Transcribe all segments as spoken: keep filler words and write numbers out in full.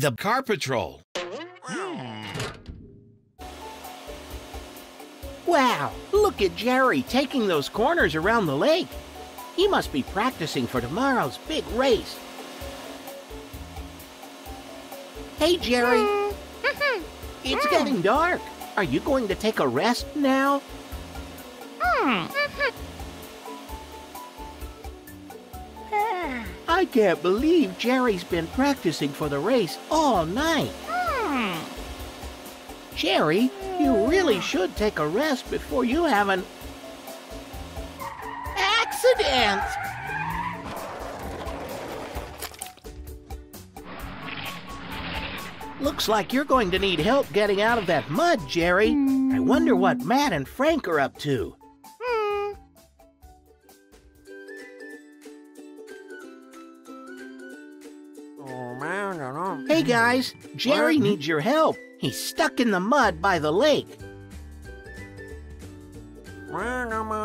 The Car Patrol. Wow, look at Jerry taking those corners around the lake. He must be practicing for tomorrow's big race. Hey, Jerry. It's getting dark. Are you going to take a rest now? I can't believe Jerry's been practicing for the race all night. Jerry, you really should take a rest before you have an accident. Looks like you're going to need help getting out of that mud, Jerry. I wonder what Matt and Frank are up to. Hey guys, Jerry needs your help. He's stuck in the mud by the lake.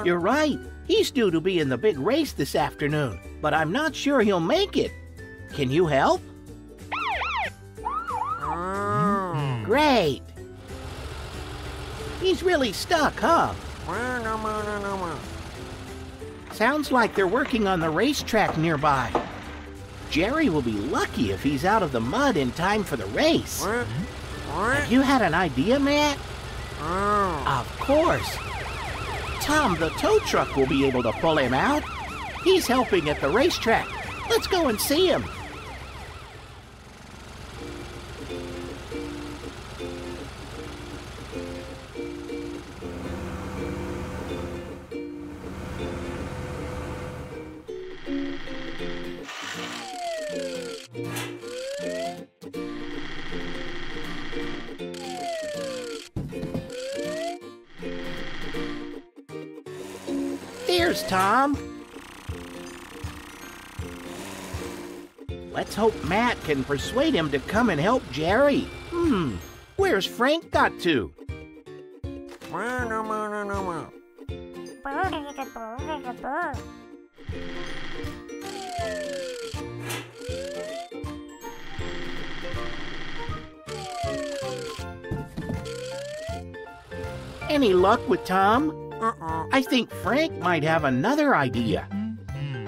You're right. He's due to be in the big race this afternoon, but I'm not sure he'll make it. Can you help? Oh. Great. He's really stuck, huh? Sounds like they're working on the racetrack nearby. Jerry will be lucky if he's out of the mud in time for the race. What? What? Have you had an idea, Matt? Oh. Of course. Tom, the tow truck, will be able to pull him out. He's helping at the racetrack. Let's go and see him. Here's Tom. Let's hope Matt can persuade him to come and help Jerry. Hmm, where's Frank got to? Any luck with Tom? Uh-uh. I think Frank might have another idea. Mm-hmm.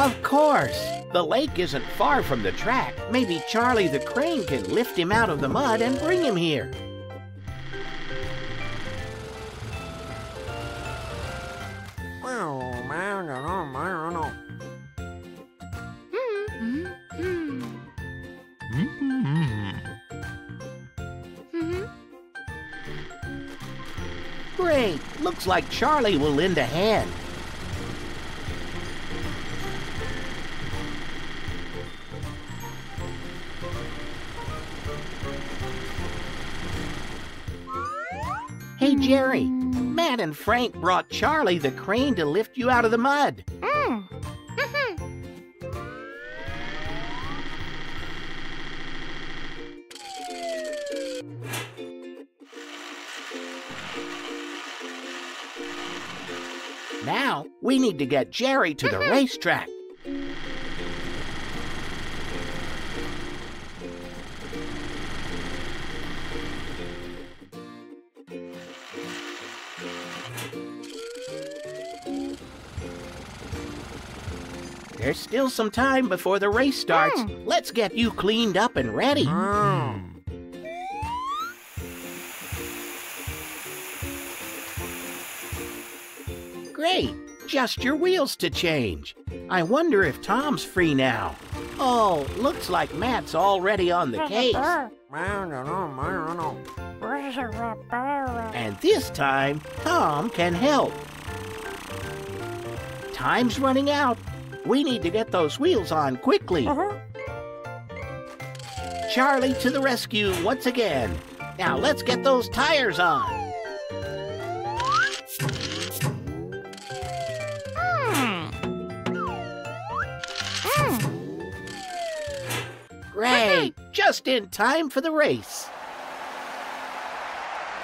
Of course! The lake isn't far from the track. Maybe Charlie the Crane can lift him out of the mud and bring him here. Great! Looks like Charlie will lend a hand. Hey, Jerry. Matt and Frank brought Charlie the Crane to lift you out of the mud. Mm. Now, we need to get Jerry to the racetrack. There's still some time before the race starts. Mm. Let's get you cleaned up and ready. Mm. Great! Just your wheels to change. I wonder if Tom's free now. Oh, looks like Matt's already on the case. And this time, Tom can help. Time's running out. We need to get those wheels on quickly. Uh-huh. Charlie to the rescue once again. Now let's get those tires on. Great! Just in time for the race.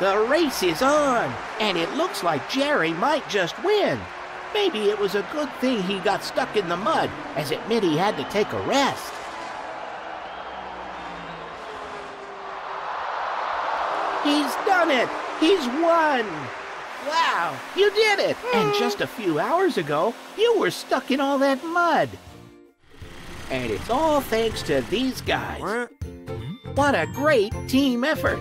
The race is on, and it looks like Jerry might just win. Maybe it was a good thing he got stuck in the mud, as it meant he had to take a rest. He's done it! He's won! Wow, you did it! And just a few hours ago, you were stuck in all that mud. And it's all thanks to these guys. What a great team effort!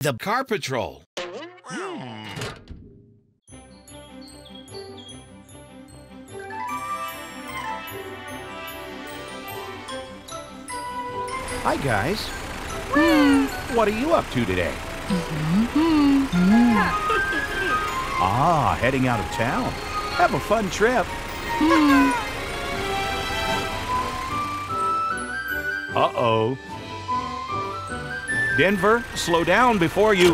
The Car Patrol. Hi, guys. Mm. What are you up to today? Mm-hmm. Mm. Ah, heading out of town. Have a fun trip. Mm. Uh-oh. Denver, slow down before you...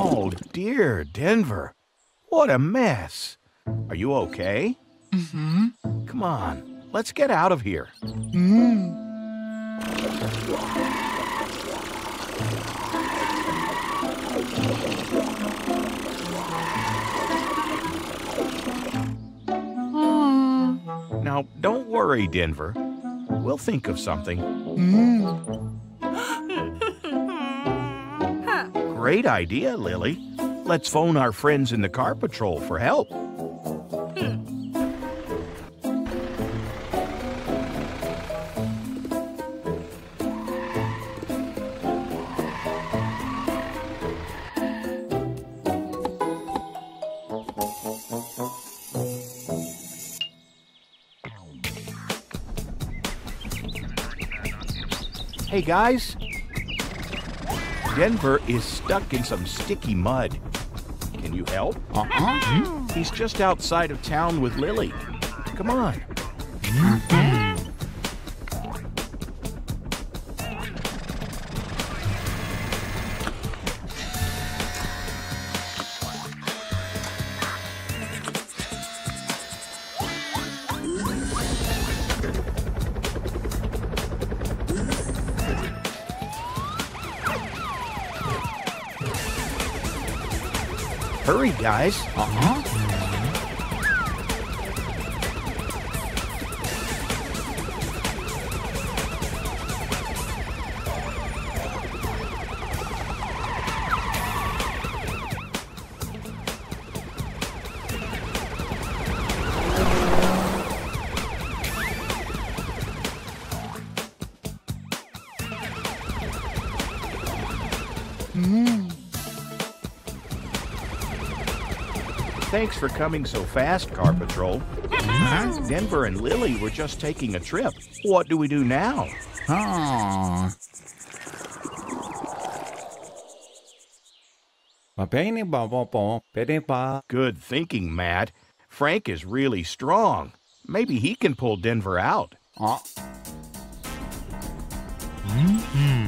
Oh, dear, Denver. What a mess. Are you okay? Mm-hmm. Come on, let's get out of here. Mm. Mm. Now, don't worry, Denver. We'll think of something. Mm. Great idea, Lily. Let's phone our friends in the Car Patrol for help. Hey guys, Denver is stuck in some sticky mud. Can you help? Uh-huh. He's just outside of town with Lily. Come on. Hurry, guys. Uh-huh. Mm. Thanks for coming so fast, Car Patrol. Denver and Lily were just taking a trip. What do we do now? Ah. Good thinking, Matt. Frank is really strong. Maybe he can pull Denver out. Ah. Mm-hmm.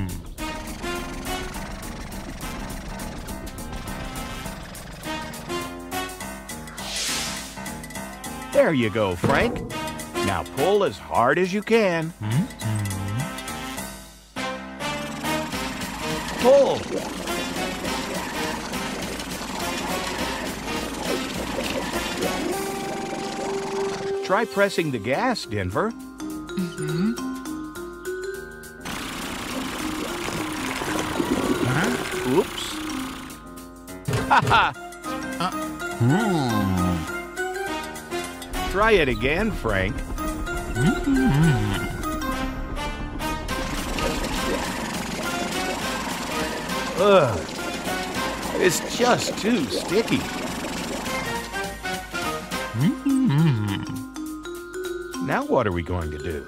There you go, Frank. Now pull as hard as you can. Mm-hmm. Pull. Try pressing the gas, Denver. Mm-hmm. Huh? Oops. Ha ha. Uh. Hmm. Try it again, Frank. Ugh, it's just too sticky. Now what are we going to do?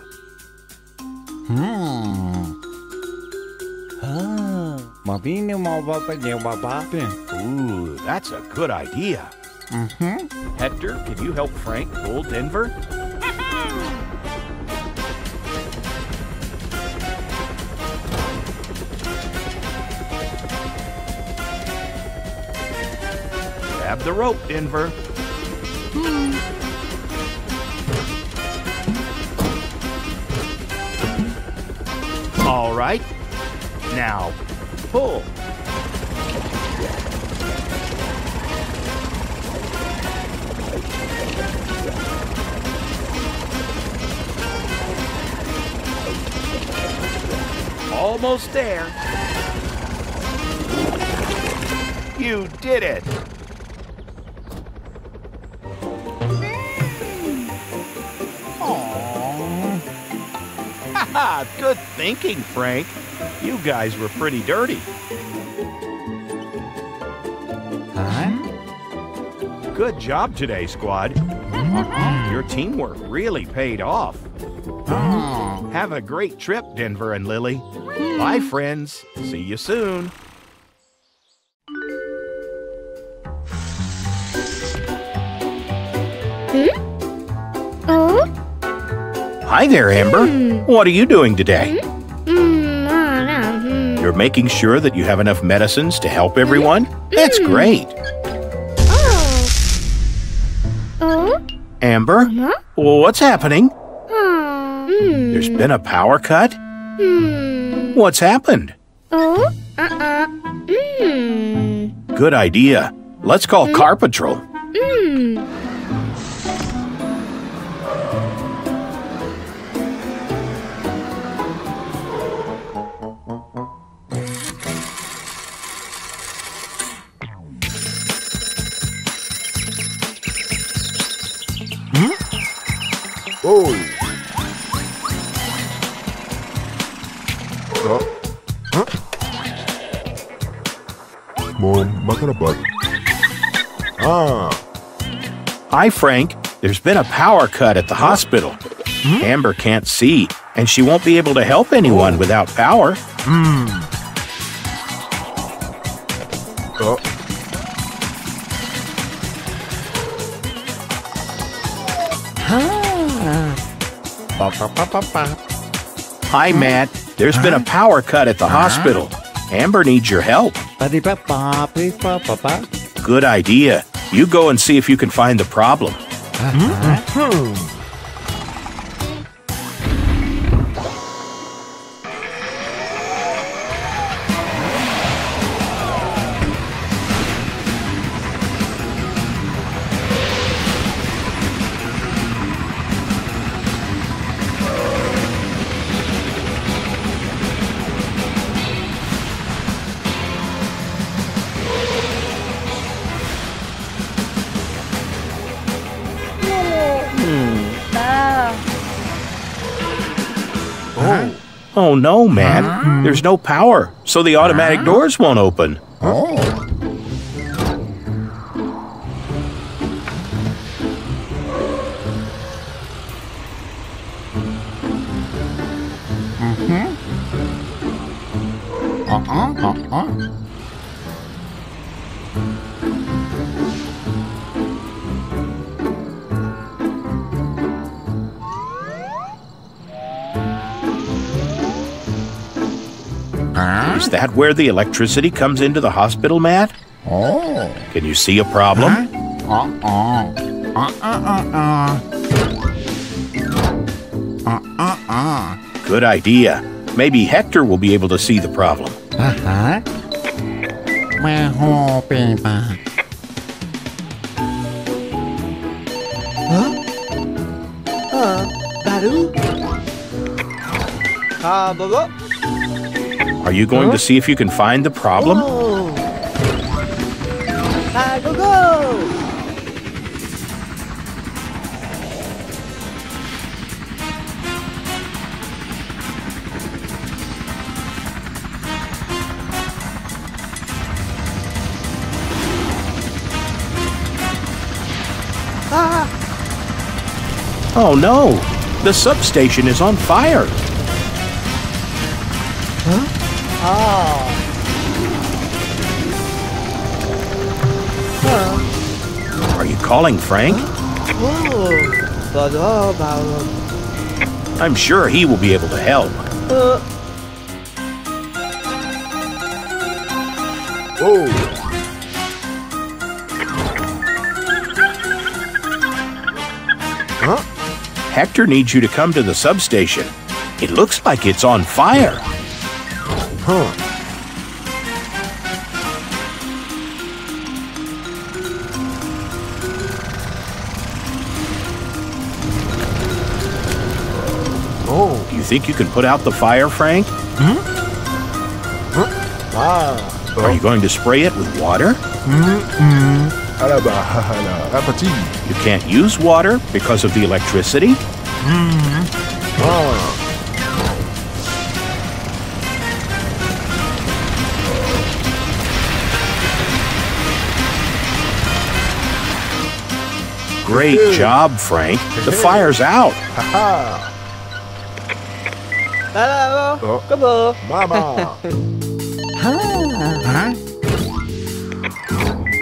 Ooh, that's a good idea. Mm-hmm. Hector, can you help Frank pull Denver? Grab the rope, Denver. Mm-hmm. All right. Now, pull. almost there. You did it! Aww. Haha, good thinking, Frank. You guys were pretty dirty. Huh? Good job today, squad. Your teamwork really paid off. Oh. Have a great trip, Denver and Lily. Bye, friends. See you soon. Hmm? Oh? Hi there, Amber. Mm. What are you doing today? Mm. Mm, I don't know. Mm. You're making sure that you have enough medicines to help everyone? Mm. That's great. Oh. Oh? Amber, huh? What's happening? Mm. There's been a power cut? Mm. What's happened? Oh, uh-uh. Mm. Good idea. Let's call mm. Car Patrol. Mm. Hmm? Oh. Ah. Hi, Frank. There's been a power cut at the hospital. Hmm? Amber can't see, and she won't be able to help anyone without power. Hmm. Oh. Ah. Ba, ba, ba, ba, ba. Hi, hmm? Matt. There's huh? been a power cut at the huh? hospital. Amber needs your help. Good idea. You go and see if you can find the problem. Oh no, man. Mm-hmm. There's no power, so the automatic uh-huh. doors won't open. Oh. Mm-hmm. Uh-uh, uh-uh. Is that where the electricity comes into the hospital, Matt? Oh. Can you see a problem? Huh? Uh-uh. Uh-uh-uh. Uh-uh-uh. Good idea. Maybe Hector will be able to see the problem. Uh-huh. Huh? Uh, Are you going huh? to see if you can find the problem? Oh. I go go! Ah. Oh no! The substation is on fire! Huh? Ah. Huh? Are you calling Frank? Oh. I'm sure he will be able to help. Uh. Oh. Huh? Hector needs you to come to the substation. It looks like it's on fire. Huh. Oh. You think you can put out the fire, Frank? Hmm? Ah. Are you going to spray it with water? Mm-mm. You can't use water because of the electricity? Mm-hmm. Ah. Great job, Frank. The fire's out. Hello. Hello. Mama. Huh?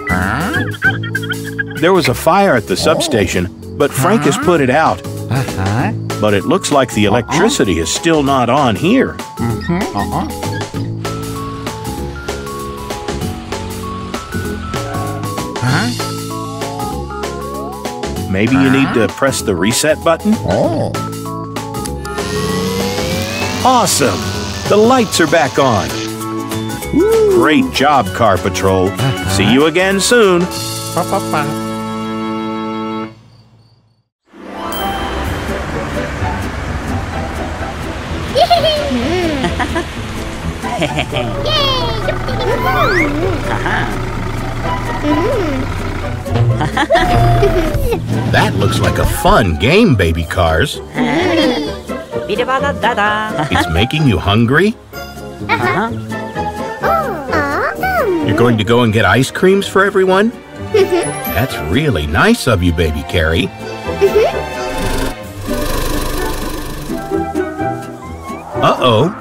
Huh? There was a fire at the substation, but Frank has put it out. Uh-huh. But it looks like the electricity is still not on here. Mm-hmm. Uh-huh. Maybe you need to press the reset button? Oh. Awesome! The lights are back on. Woo. Great job, Car Patrol. Uh-huh. See you again soon. Ba-ba-ba. That looks like a fun game, baby cars. It's making you hungry? Uh-huh. You're going to go and get ice creams for everyone? That's really nice of you, baby Carrie. Uh-oh.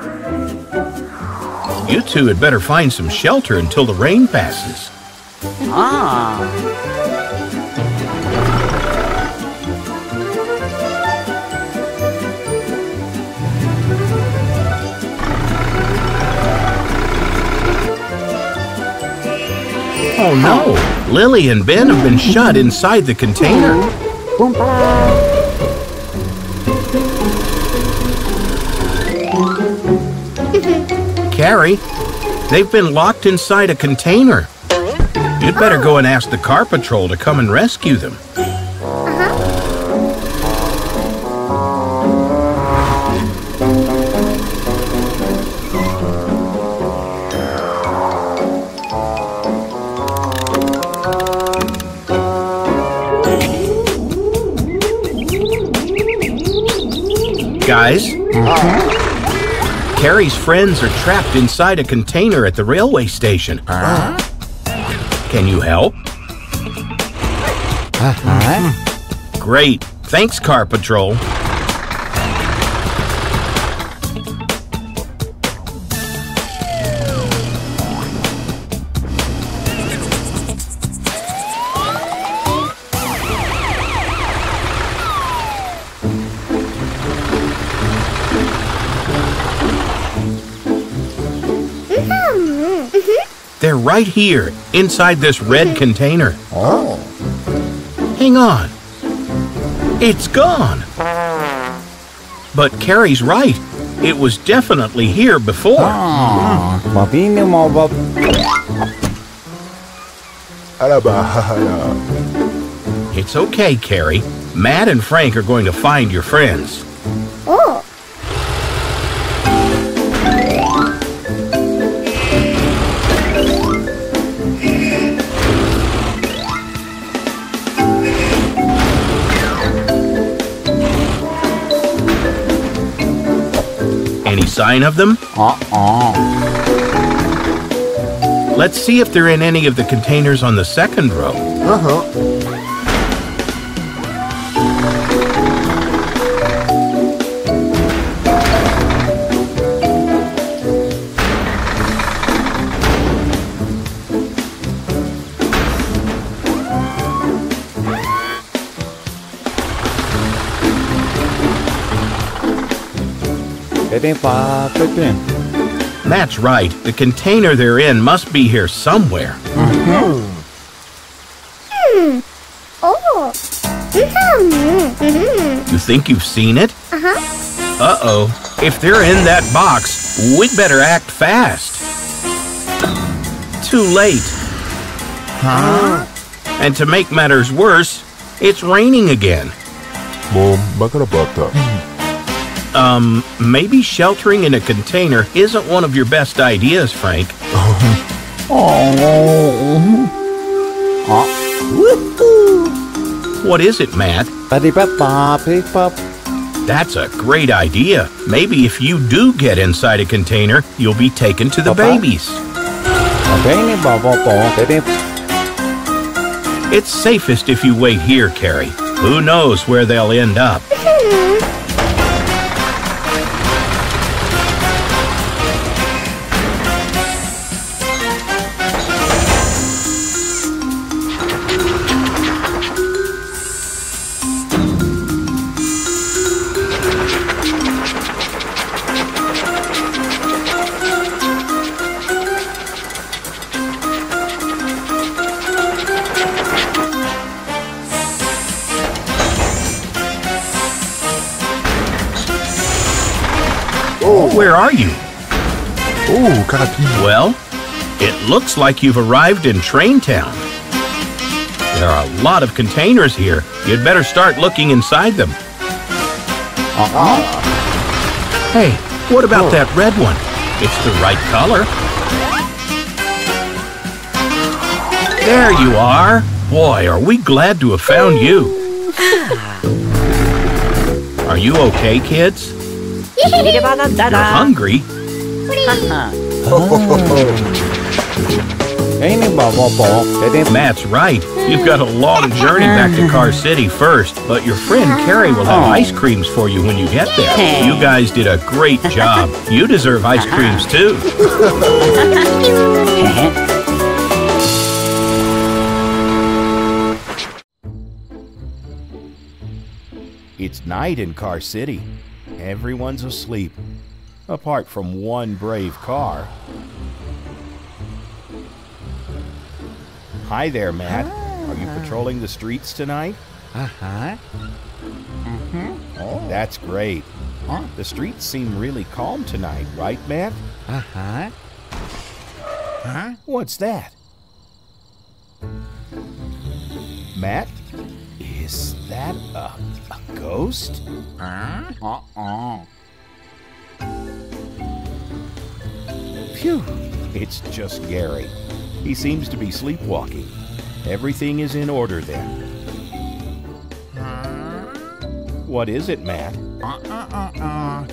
You two had better find some shelter until the rain passes. Ah. Oh no! Lily and Ben have been shut inside the container. Carrie, they've been locked inside a container. You'd better go and ask the Car Patrol to come and rescue them. Guys, uh-huh. Carrie's friends are trapped inside a container at the railway station. Uh-huh. Can you help? Uh-huh. Great. Thanks, Car Patrol. They're right here, inside this red container. Oh. Hang on. It's gone. But Carrie's right. It was definitely here before. Oh. It's okay, Carrie. Matt and Frank are going to find your friends. Oh. Sign of them? Uh-uh. Let's see if they're in any of the containers on the second row. That's right. The container they're in must be here somewhere. Mm-hmm. You think you've seen it? Uh-huh. Uh-oh. If they're in that box, we'd better act fast. Too late. Huh? And to make matters worse, it's raining again. Um, maybe sheltering in a container isn't one of your best ideas, Frank. Oh. Oh. What is it, Matt? That's a great idea. Maybe if you do get inside a container, you'll be taken to the babies. It's safest if you wait here, Carrie. Who knows where they'll end up? Where are you? Oh, copy. Well, it looks like you've arrived in Train Town. There are a lot of containers here. You'd better start looking inside them. Uh-uh. Hey, what about oh. that red one? It's the right color. There you are. Boy, are we glad to have found you. Are you okay, kids? You're hungry? Oh. Matt's right. You've got a long journey back to Car City first, but your friend Carrie will have ice creams for you when you get there. You guys did a great job. You deserve ice creams too. It's night in Car City. Everyone's asleep, apart from one brave car. Hi there, Matt. Are you patrolling the streets tonight? Uh-huh. Uh-huh. Oh, that's great. Huh? The streets seem really calm tonight, right, Matt? Uh-huh. Huh? What's that? Matt? Is that a, a ghost? Uh, uh-uh. Phew, it's just Gary. He seems to be sleepwalking. Everything is in order then. Uh, what is it, Matt? Uh-uh-uh-uh.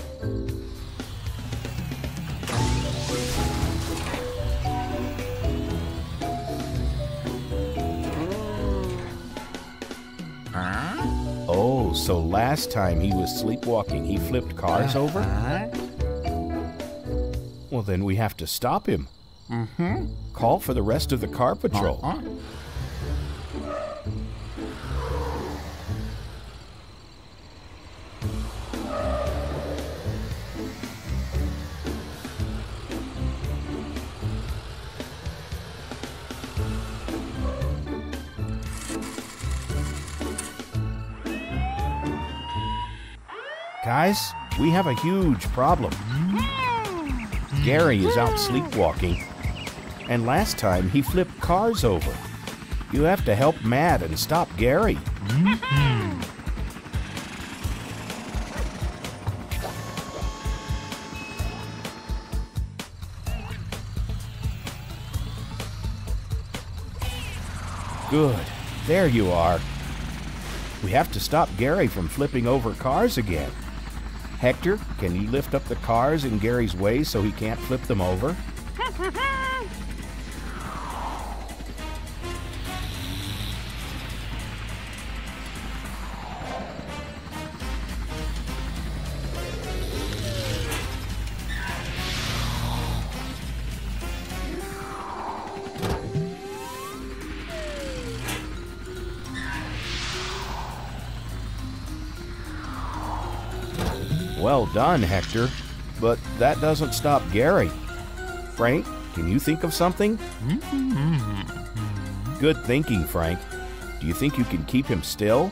Oh, so last time he was sleepwalking, he flipped cars uh-huh. over? Well, then we have to stop him. Mm-hmm. Call for the rest of the Car Patrol. Uh-huh. Guys, we have a huge problem. Gary is out sleepwalking, and last time he flipped cars over. You have to help Matt and stop Gary. Good, there you are. We have to stop Gary from flipping over cars again. Hector, can you lift up the cars in Gary's way so he can't flip them over? Well done, Hector, but that doesn't stop Gary. Frank, can you think of something? Good thinking, Frank. Do you think you can keep him still?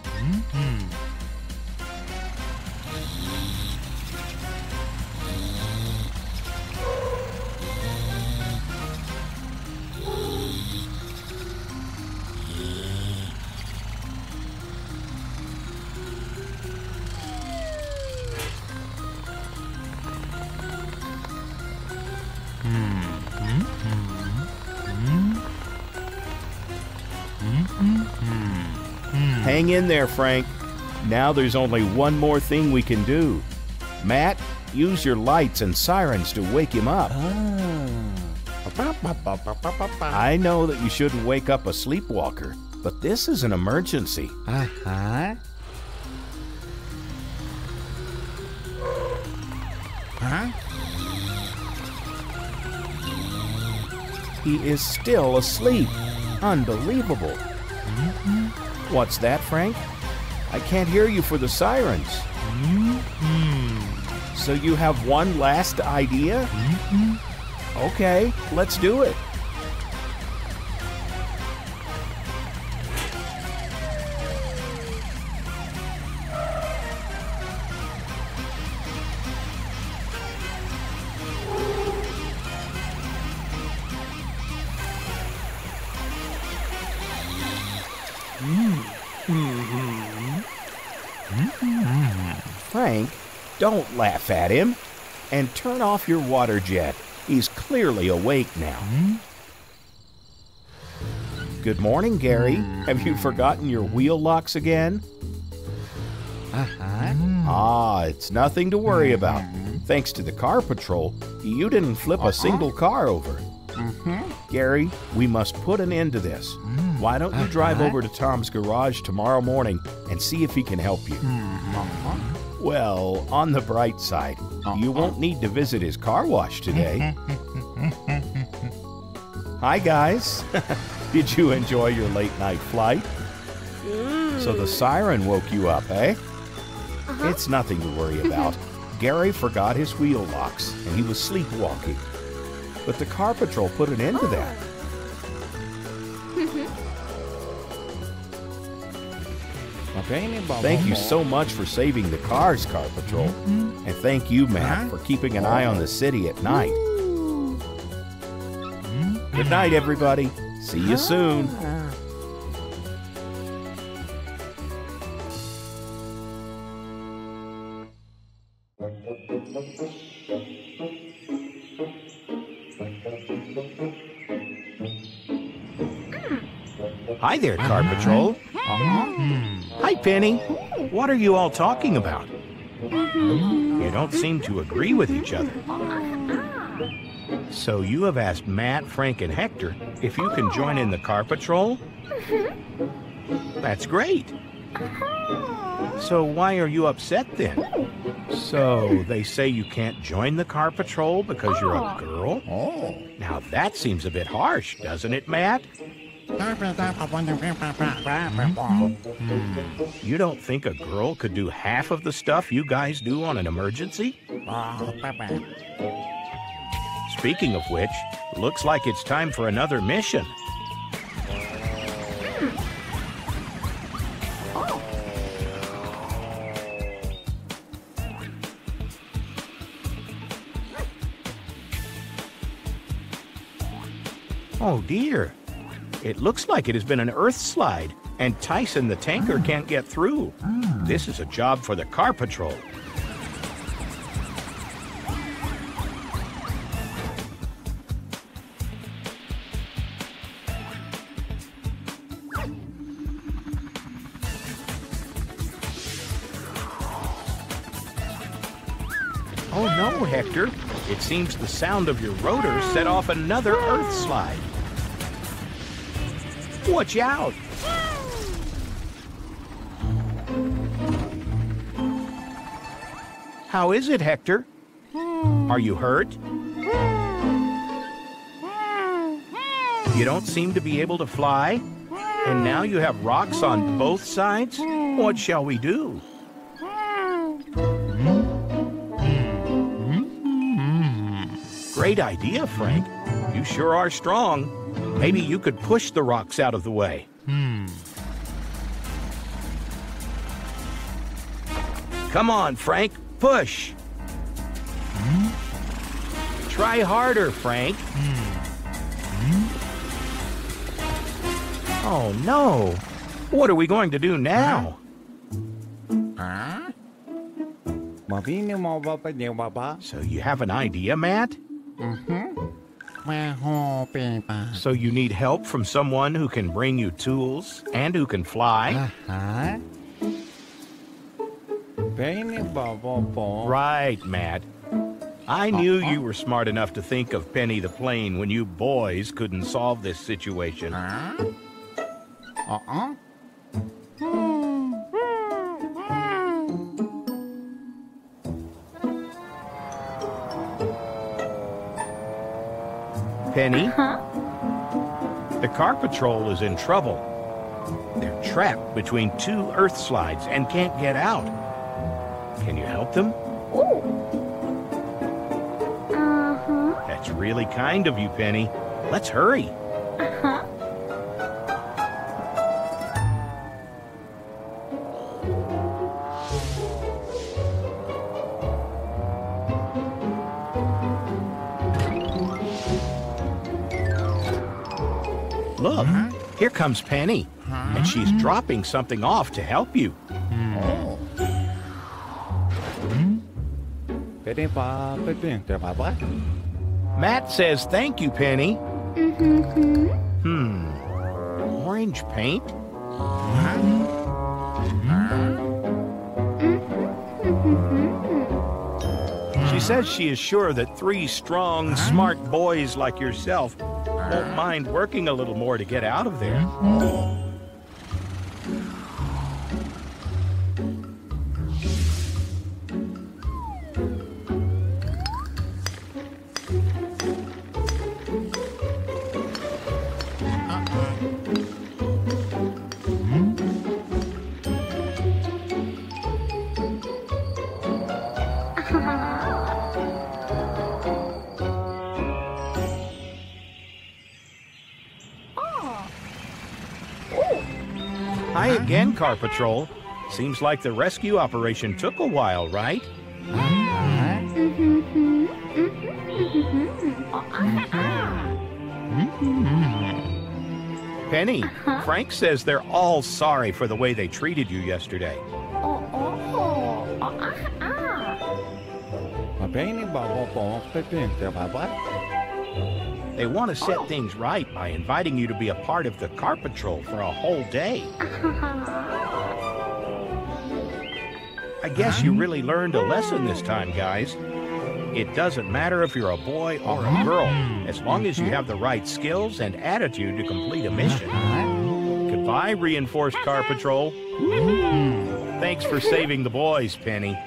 Hang in there, Frank. Now there's only one more thing we can do. Matt, use your lights and sirens to wake him up. Oh. I know that you shouldn't wake up a sleepwalker, but this is an emergency. Uh-huh. Huh? He is still asleep. Unbelievable. Mm-hmm. What's that, Frank? I can't hear you for the sirens. Mm-hmm. So you have one last idea? Mm-hmm. Okay, let's do it. Frank, don't laugh at him. And turn off your water jet. He's clearly awake now. Good morning, Gary. Have you forgotten your wheel locks again? Uh-huh. Ah, it's nothing to worry about. Thanks to the Car Patrol, you didn't flip a single car over. Mm-hmm. Gary, we must put an end to this. Mm-hmm. Why don't you uh-huh. drive over to Tom's garage tomorrow morning and see if he can help you? Mm-hmm. Uh-huh. Well, on the bright side, uh-huh. you won't need to visit his car wash today. Hi, guys. Did you enjoy your late night flight? Mm. So the siren woke you up, eh? Uh-huh. It's nothing to worry about. Gary forgot his wheel locks and he was sleepwalking. But the Car Patrol put an end to that. Thank you so much for saving the cars, Car Patrol. And thank you, Matt, for keeping an eye on the city at night. Good night, everybody. See you soon. Hi there, Car Patrol. Uh-huh. Hi, Penny. What are you all talking about? You don't seem to agree with each other. So you have asked Matt, Frank, and Hector if you can join in the Car Patrol? That's great. So why are you upset then? So they say you can't join the Car Patrol because you're a girl? Oh. Now that seems a bit harsh, doesn't it, Matt? You don't think a girl could do half of the stuff you guys do on an emergency? Speaking of which, looks like it's time for another mission. Oh dear. It looks like it has been an earth slide, and Tyson the tanker can't get through. This is a job for the Car Patrol. Oh no, Hector. It seems the sound of your rotor set off another earth slide. Watch out! How is it, Hector? Are you hurt? You don't seem to be able to fly, and now you have rocks on both sides? What shall we do? Great idea, Frank. You sure are strong. Maybe you could push the rocks out of the way. Hmm. Come on, Frank, push. Hmm? Try harder, Frank. Hmm. Hmm? Oh no, what are we going to do now? Huh? So you have an idea, Matt? Mm-hmm. So you need help from someone who can bring you tools and who can fly? Uh-huh. Right, Matt. I knew you were smart enough to think of Penny the Plane when you boys couldn't solve this situation. Uh-uh. Penny, huh? The Car Patrol is in trouble. They're trapped between two earth slides and can't get out. Can you help them? Ooh. Uh-huh. That's really kind of you, Penny. Let's hurry. Uh-huh. Look, mm-hmm. Here comes Penny, mm-hmm. and she's dropping something off to help you. Mm. Oh. Mm-hmm. Matt says thank you, Penny. Mm-hmm. Hmm. Orange paint? Mm-hmm. Mm-hmm. She says she is sure that three strong, mm-hmm. smart boys like yourself won't mind working a little more to get out of there. Hi again, Car Patrol. Seems like the rescue operation took a while, right? Penny, uh-huh. Frank says they're all sorry for the way they treated you yesterday. Oh, oh. Uh-huh. They want to set things right by inviting you to be a part of the Car Patrol for a whole day. I guess you really learned a lesson this time, guys. It doesn't matter if you're a boy or a girl, as long as you have the right skills and attitude to complete a mission. Goodbye, reinforced Car Patrol. Thanks for saving the boys, Penny.